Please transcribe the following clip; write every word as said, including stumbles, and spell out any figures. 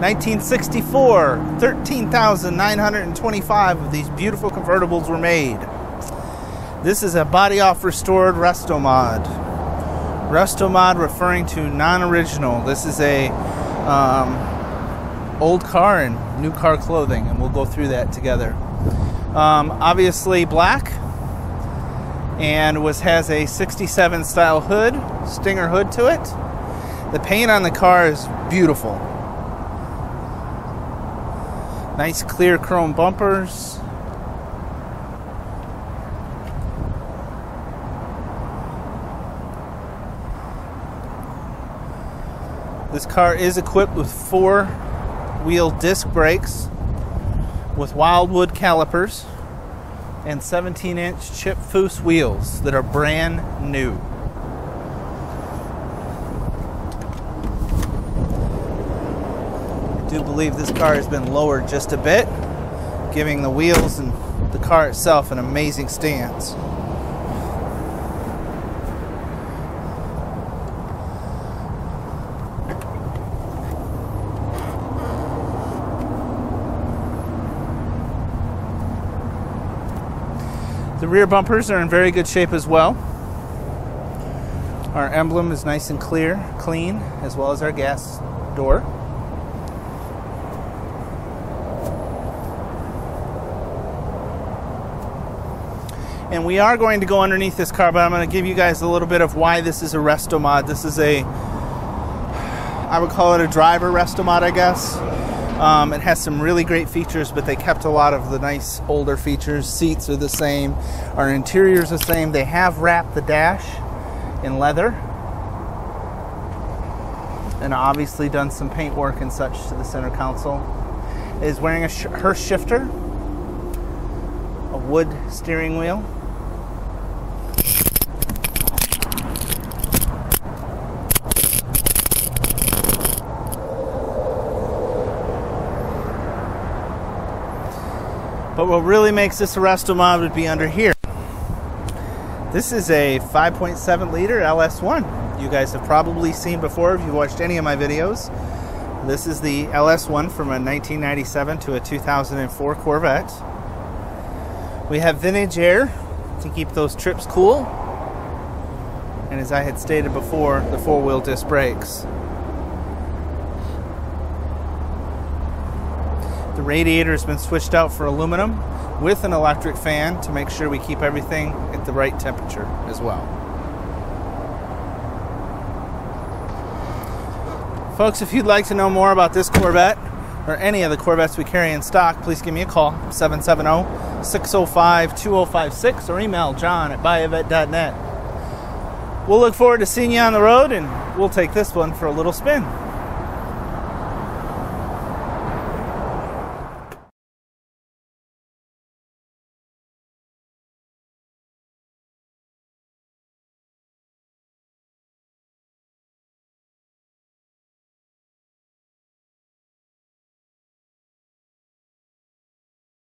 nineteen sixty-four, thirteen thousand nine hundred twenty-five of these beautiful convertibles were made. This is a body-off restored Restomod. Restomod referring to non-original. This is a um, old car and new car clothing, and we'll go through that together. Um, obviously black, and was has a sixty-seven style hood, stinger hood to it. The paint on the car is beautiful. Nice clear chrome bumpers. This car is equipped with four-wheel disc brakes with Wilwood calipers and seventeen inch Chip Foose wheels that are brand new. I do believe this car has been lowered just a bit, giving the wheels and the car itself an amazing stance. The rear bumpers are in very good shape as well. Our emblem is nice and clear, clean, as well as our gas door. And we are going to go underneath this car, but I'm going to give you guys a little bit of why this is a Restomod. This is a, I would call it a driver Restomod, I guess. Um, it has some really great features, but they kept a lot of the nice older features. Seats are the same. Our interior is the same. They have wrapped the dash in leather and obviously done some paint work and such to the center console. It is wearing a Hurst shifter, a wood steering wheel. But what really makes this a Restomod would be under here. This is a five point seven liter L S one. You guys have probably seen before if you've watched any of my videos. This is the L S one from a nineteen ninety-seven to a two thousand four Corvette. We have vintage air to keep those trips cool. And as I had stated before, the four-wheel disc brakes. The radiator has been switched out for aluminum with an electric fan to make sure we keep everything at the right temperature as well. Folks, if you'd like to know more about this Corvette or any of the Corvettes we carry in stock, please give me a call, seven seven zero, six zero five, two zero five six, or email john at buy a vet dot net. We'll look forward to seeing you on the road, and we'll take this one for a little spin.